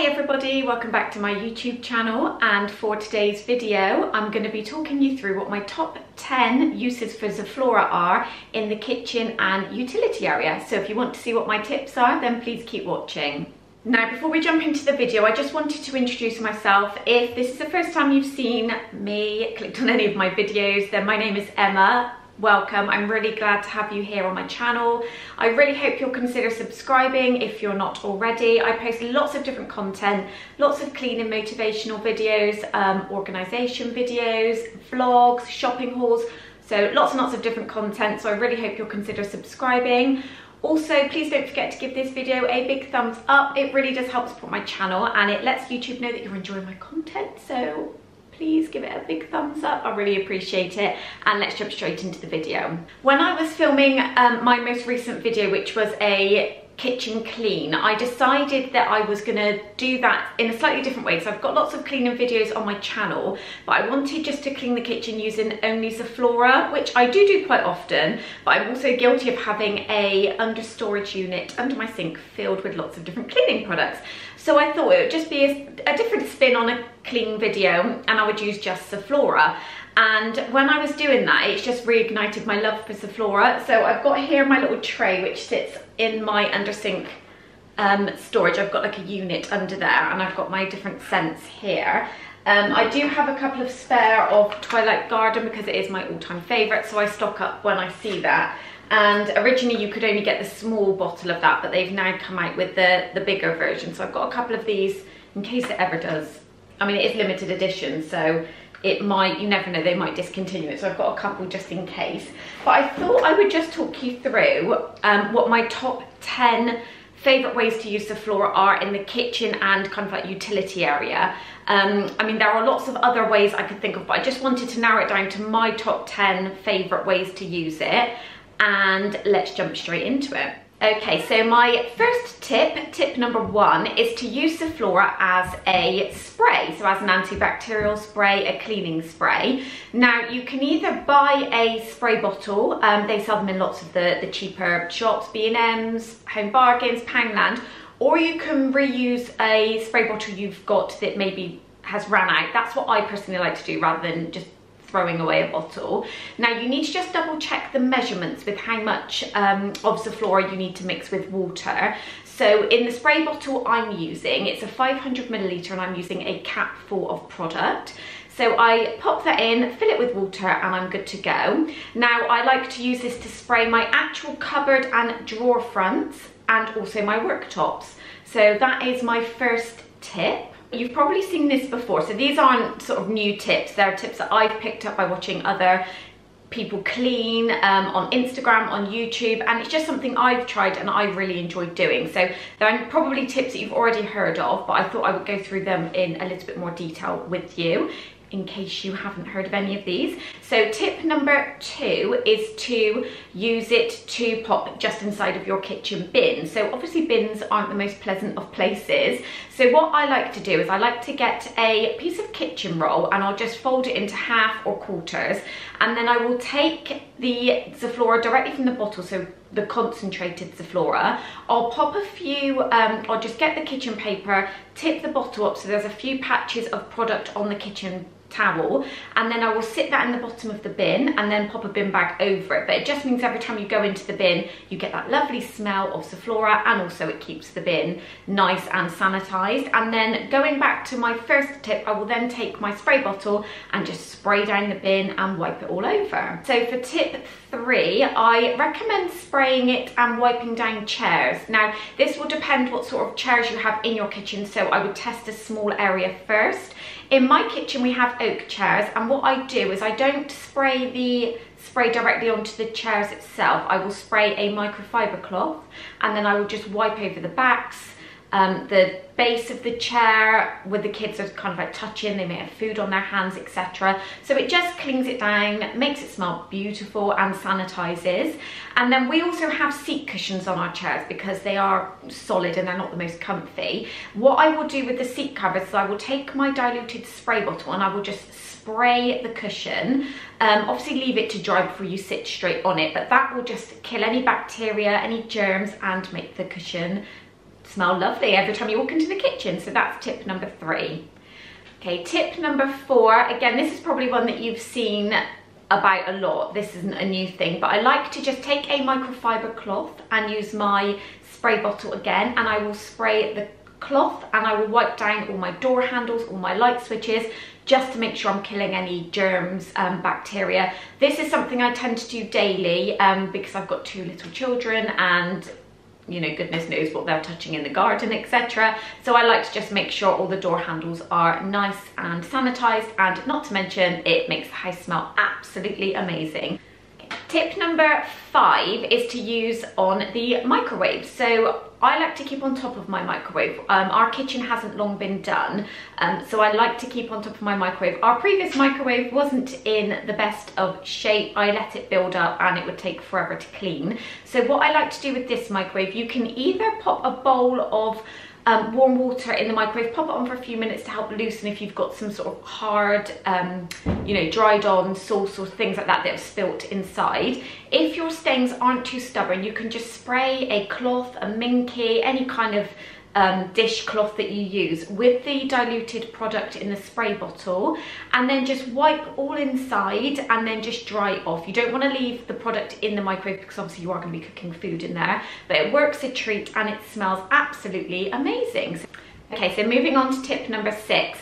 Hey everybody, welcome back to my YouTube channel, and for today's video I'm going to be talking you through what my top 10 uses for Zoflora are in the kitchen and utility area. So if you want to see what my tips are, then please keep watching. Now, before we jump into the video, I just wanted to introduce myself. If this is the first time you've seen me, clicked on any of my videos, then my name is Emma. Welcome, I'm really glad to have you here on my channel. I really hope you'll consider subscribing if you're not already. I post lots of different content, lots of clean and motivational videos, organisation videos, vlogs, shopping hauls, so lots and lots of different content, so I really hope you'll consider subscribing. Also, please don't forget to give this video a big thumbs up. It really does help support my channel and it lets YouTube know that you're enjoying my content, so please give it a big thumbs up, I really appreciate it. And let's jump straight into the video. When I was filming my most recent video, which was a kitchen clean, I decided that I was gonna do that in a slightly different way. So I've got lots of cleaning videos on my channel, but I wanted just to clean the kitchen using only Zoflora, which I do quite often, but I'm also guilty of having a under storage unit under my sink filled with lots of different cleaning products. So I thought it would just be a different spin on a clean video, and I would use just Zoflora. And when I was doing that, it's just reignited my love for Zoflora. So I've got here my little tray which sits in my under sink storage. I've got like a unit under there, and I've got my different scents here. I do have a couple of spare of Twilight Garden because it is my all-time favourite, so I stock up when I see that. And originally you could only get the small bottle of that, but they've now come out with the bigger version. So I've got a couple of these in case it ever does. I mean, it is limited edition, so it might, you never know, they might discontinue it, so I've got a couple just in case. But I thought I would just talk you through what my top 10 favourite ways to use Zoflora are in the kitchen and kind of like utility area. I mean, there are lots of other ways I could think of, but I just wanted to narrow it down to my top 10 favourite ways to use it, and let's jump straight into it. Okay, so my first tip, tip number one, is to use Zoflora as a spray, so as an antibacterial spray, a cleaning spray. Now, you can either buy a spray bottle, they sell them in lots of the cheaper shops, B&M's, Home Bargains, Poundland, or you can reuse a spray bottle you've got that maybe has run out. That's what I personally like to do rather than just throwing away a bottle. Now, you need to just double check the measurements with how much of Zoflora you need to mix with water. So in the spray bottle I'm using, it's a 500ml and I'm using a cap full of product. So I pop that in, fill it with water, and I'm good to go. Now, I like to use this to spray my actual cupboard and drawer fronts and also my worktops. So that is my first tip. You've probably seen this before, so these aren't sort of new tips, they're tips that I've picked up by watching other people clean on Instagram, on YouTube, and it's just something I've tried and I really enjoyed doing. So they're probably tips that you've already heard of, but I thought I would go through them in a little bit more detail with you in case you haven't heard of any of these. So tip number two is to use it to pop just inside of your kitchen bin. So obviously bins aren't the most pleasant of places. So what I like to do is I like to get a piece of kitchen roll and I'll just fold it into half or quarters, and then I will take the Zoflora directly from the bottle, so the concentrated Zoflora. I'll pop a few, I'll just get the kitchen paper, tip the bottle up so there's a few patches of product on the kitchen towel, and then I will sit that in the bottom of the bin and then pop a bin bag over it. But it just means every time you go into the bin you get that lovely smell of Zoflora, and also it keeps the bin nice and sanitized. And then going back to my first tip, I will then take my spray bottle and just spray down the bin and wipe it all over. So for tip three, I recommend spraying it and wiping down chairs. Now, this will depend what sort of chairs you have in your kitchen, so I would test a small area first. In my kitchen we have oak chairs, and what I do is I don't spray the spray directly onto the chairs itself. I will spray a microfiber cloth and then I will just wipe over the backs, the base of the chair, where the kids are kind of like touching, they may have food on their hands, etc. So it just cleans it down, makes it smell beautiful and sanitizes. And then we also have seat cushions on our chairs because they are solid and they're not the most comfy. What I will do with the seat covers is I will take my diluted spray bottle and I will just spray the cushion. Obviously leave it to dry before you sit straight on it, but that will just kill any bacteria, any germs, and make the cushion smell lovely every time you walk into the kitchen. So that's tip number 3. Okay, tip number 4, again, this is probably one that you've seen about a lot. This isn't a new thing, but I like to just take a microfiber cloth and use my spray bottle again, and I will spray the cloth and I will wipe down all my door handles, all my light switches, just to make sure I'm killing any germs and bacteria. This is something I tend to do daily because I've got 2 little children and, you know, goodness knows what they're touching in the garden, etc. So I like to just make sure all the door handles are nice and sanitized, and not to mention it makes the house smell absolutely amazing. Tip number 5 is to use on the microwave. So I like to keep on top of my microwave. Our kitchen hasn't long been done, so I like to keep on top of my microwave. Our previous microwave wasn't in the best of shape. I let it build up and it would take forever to clean. So what I like to do with this microwave, you can either pop a bowl of warm water in the microwave, pop it on for a few minutes to help loosen if you've got some sort of hard, you know, dried on sauce or things like that that have spilt inside. If your stains aren't too stubborn, you can just spray a cloth, a minky, any kind of dishcloth that you use with the diluted product in the spray bottle, and then just wipe all inside and then just dry it off. You don't want to leave the product in the microwave because obviously you are going to be cooking food in there, but it works a treat and it smells absolutely amazing. Okay, so moving on to tip number 6.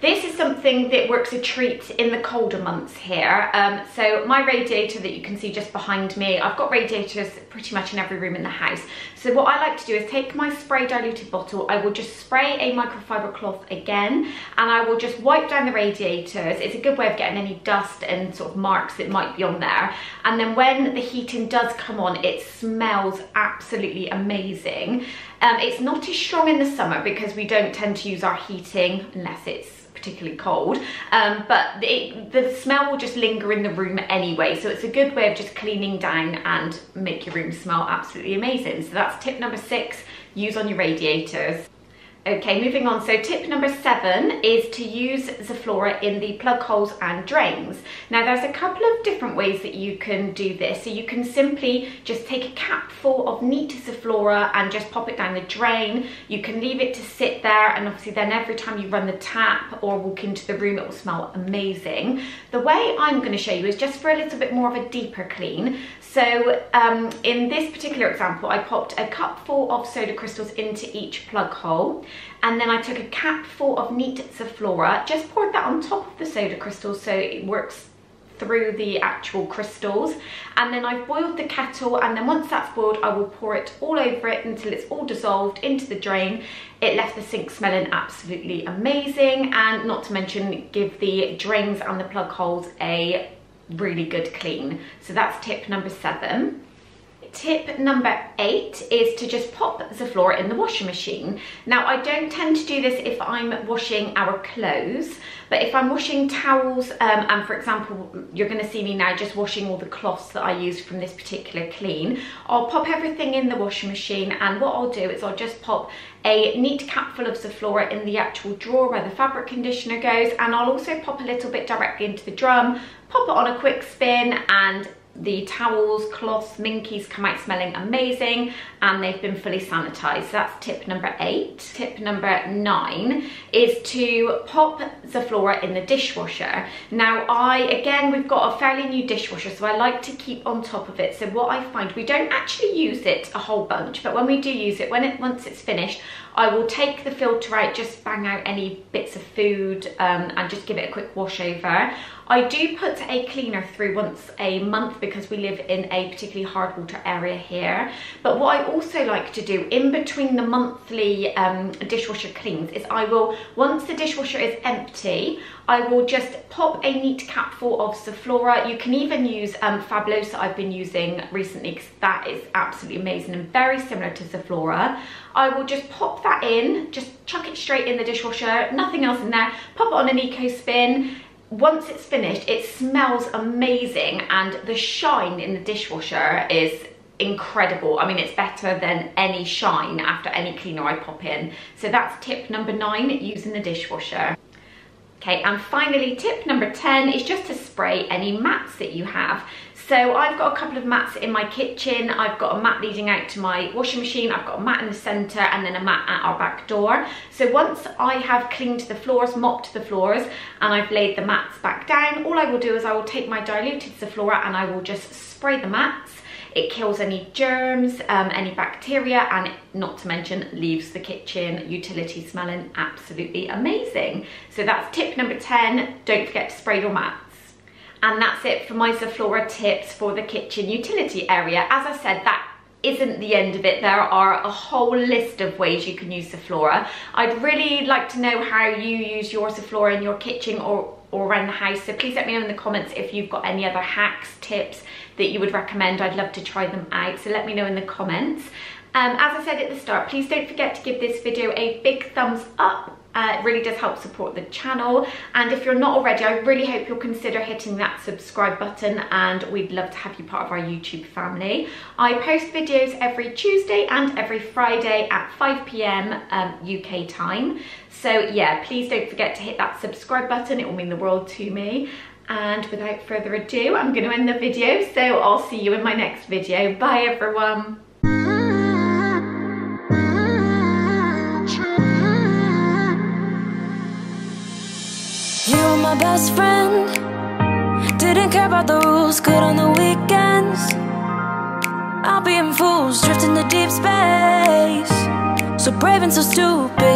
This is something that works a treat in the colder months here. So my radiator that you can see just behind me, I've got radiators pretty much in every room in the house. So what I like to do is take my spray diluted bottle, I will just spray a microfiber cloth again, and I will just wipe down the radiators. It's a good way of getting any dust and sort of marks that might be on there. And then when the heating does come on, it smells absolutely amazing. It's not as strong in the summer because we don't tend to use our heating unless it's particularly cold, but the smell will just linger in the room anyway, so it's a good way of just cleaning down and make your room smell absolutely amazing. So that's tip number 6, use on your radiators. Okay, moving on, so tip number 7 is to use Zoflora in the plug holes and drains. Now there's a couple of different ways that you can do this. So you can simply just take a capful of neat Zoflora and just pop it down the drain. You can leave it to sit there, and obviously then every time you run the tap or walk into the room it will smell amazing. The way I'm going to show you is just for a little bit more of a deeper clean. So in this particular example I popped a cupful of soda crystals into each plug hole, and then I took a capful of neat Zoflora, just poured that on top of the soda crystals so it works through the actual crystals, and then I've boiled the kettle, and then once that's boiled I will pour it all over it until it's all dissolved into the drain. It left the sink smelling absolutely amazing, and not to mention give the drains and the plug holes a really good clean. So that's tip number 7. Tip number 8 is to just pop Zoflora in the washing machine. Now I don't tend to do this if I'm washing our clothes, but if I'm washing towels, and for example you're going to see me now just washing all the cloths that I used from this particular clean, I'll pop everything in the washing machine, and what I'll do is I'll just pop a neat capful of Zoflora in the actual drawer where the fabric conditioner goes, and I'll also pop a little bit directly into the drum, pop it on a quick spin, and the towels, cloths, minkies come out smelling amazing and they've been fully sanitized. So that's tip number 8. Tip number 9 is to pop Zoflora in the dishwasher. Now again, we've got a fairly new dishwasher, so I like to keep on top of it. So what I find, we don't actually use it a whole bunch, but when we do use it, once it's finished, I will take the filter out, just bang out any bits of food and just give it a quick wash over. I do put a cleaner through once a month because we live in a particularly hard water area here. But what I also like to do in between the monthly dishwasher cleans is I will, once the dishwasher is empty, I will just pop a neat capful of Zoflora. You can even use Fabloso I've been using recently because that is absolutely amazing and very similar to Zoflora. I will just pop that in, just chuck it straight in the dishwasher, nothing else in there, pop it on an eco spin. Once it's finished, it smells amazing and the shine in the dishwasher is incredible. I mean, it's better than any shine after any cleaner I pop in. So that's tip number 9, using the dishwasher. Okay, and finally, tip number 10 is just to spray any mats that you have. So I've got a couple of mats in my kitchen. I've got a mat leading out to my washing machine. I've got a mat in the centre and then a mat at our back door. So once I have cleaned the floors, mopped the floors, and I've laid the mats back down, all I will do is I will take my diluted Zoflora and I will just spray the mats. It kills any germs, any bacteria, and not to mention leaves the kitchen utility smelling absolutely amazing. So that's tip number 10. Don't forget to spray your mats. And that's it for my Zoflora tips for the kitchen utility area. As I said, that isn't the end of it. There are a whole list of ways you can use Zoflora. I'd really like to know how you use your Zoflora in your kitchen or around the house, so please let me know in the comments if you've got any other hacks, tips that you would recommend. I'd love to try them out, so let me know in the comments. As I said at the start, please don't forget to give this video a big thumbs up. It really does help support the channel, and if you're not already, I really hope you'll consider hitting that subscribe button, and we'd love to have you part of our YouTube family. I post videos every Tuesday and every Friday at 5 p.m. UK time, so yeah, please don't forget to hit that subscribe button. It will mean the world to me, and without further ado, I'm going to end the video, so I'll see you in my next video. Bye everyone. My best friend didn't care about the rules, good on the weekends. I'll be in fools, drifting to deep space, so brave and so stupid.